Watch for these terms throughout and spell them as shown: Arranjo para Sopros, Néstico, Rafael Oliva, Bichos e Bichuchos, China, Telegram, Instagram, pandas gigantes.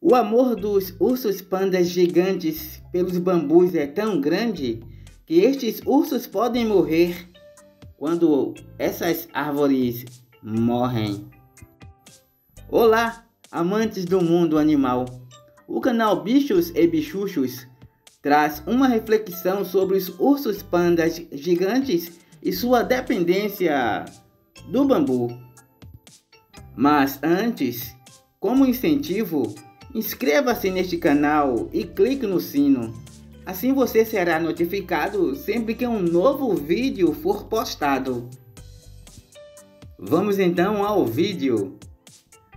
O amor dos ursos pandas gigantes pelos bambus é tão grande que estes ursos podem morrer quando essas árvores morrem. Olá, amantes do mundo animal! O canal Bichos e Bichuchos traz uma reflexão sobre os ursos pandas gigantes e sua dependência do bambu. Mas antes, como incentivo, inscreva-se neste canal e clique no sino, assim você será notificado sempre que um novo vídeo for postado. Vamos então ao vídeo.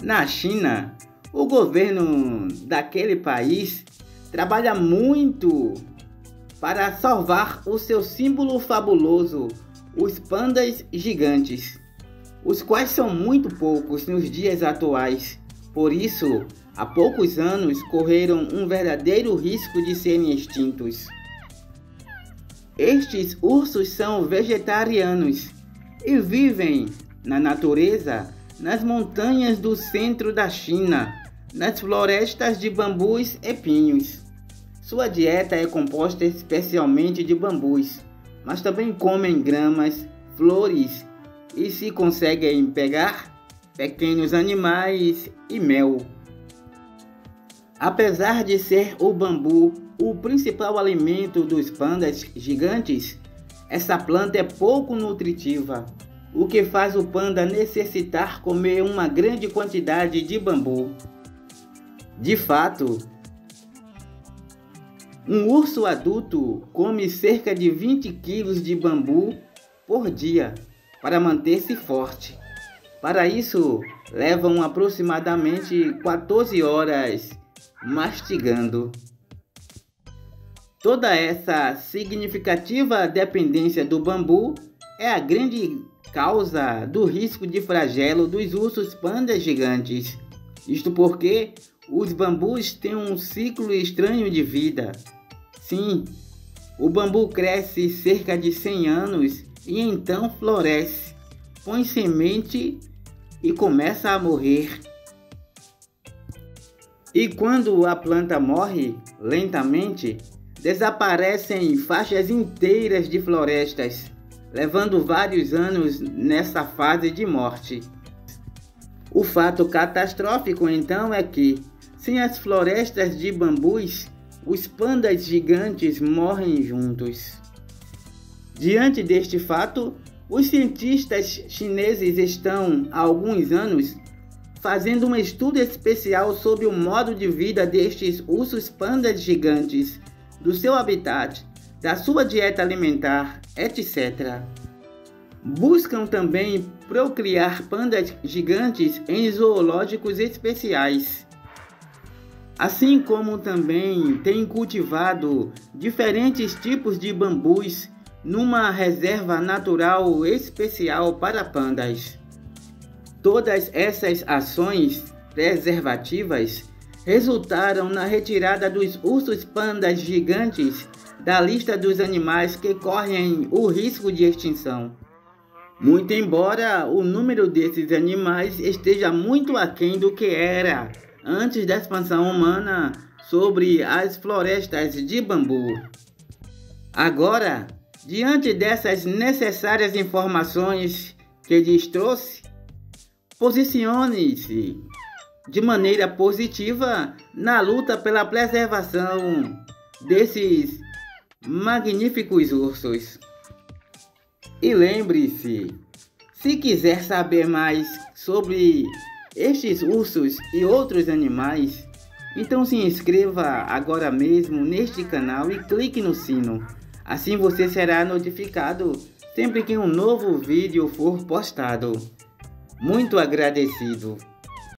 Na China, o governo daquele país trabalha muito para salvar o seu símbolo fabuloso, os pandas gigantes, os quais são muito poucos nos dias atuais. Por isso, há poucos anos correram um verdadeiro risco de serem extintos. Estes ursos são vegetarianos e vivem na natureza, nas montanhas do centro da China, nas florestas de bambus e pinhos. Sua dieta é composta especialmente de bambus, mas também comem gramas, flores e, se conseguem pegar, pequenos animais e mel. Apesar de ser o bambu o principal alimento dos pandas gigantes, essa planta é pouco nutritiva, o que faz o panda necessitar comer uma grande quantidade de bambu. De fato, um urso adulto come cerca de 20 kg de bambu por dia para manter-se forte. Para isso, levam aproximadamente 14 horas mastigando. Toda essa significativa dependência do bambu é a grande causa do risco de flagelo dos ursos pandas gigantes. Isto porque os bambus têm um ciclo estranho de vida. Sim, o bambu cresce cerca de 100 anos e então floresce, põe semente e começa a morrer. E quando a planta morre lentamente, desaparecem faixas inteiras de florestas, levando vários anos nessa fase de morte. O fato catastrófico então é que, sem as florestas de bambus, os pandas gigantes morrem juntos. Diante deste fato, os cientistas chineses estão, há alguns anos, fazendo um estudo especial sobre o modo de vida destes ursos pandas gigantes, do seu habitat, da sua dieta alimentar, etc. Buscam também procriar pandas gigantes em zoológicos especiais, assim como também têm cultivado diferentes tipos de bambus numa reserva natural especial para pandas. Todas essas ações preservativas resultaram na retirada dos ursos pandas gigantes da lista dos animais que correm o risco de extinção. Muito embora o número desses animais esteja muito aquém do que era antes da expansão humana sobre as florestas de bambu. Agora, diante dessas necessárias informações que lhes trouxe, posicione-se de maneira positiva na luta pela preservação desses magníficos ursos. E lembre-se, se quiser saber mais sobre estes ursos e outros animais, então se inscreva agora mesmo neste canal e clique no sino. Assim você será notificado sempre que um novo vídeo for postado. Muito agradecido.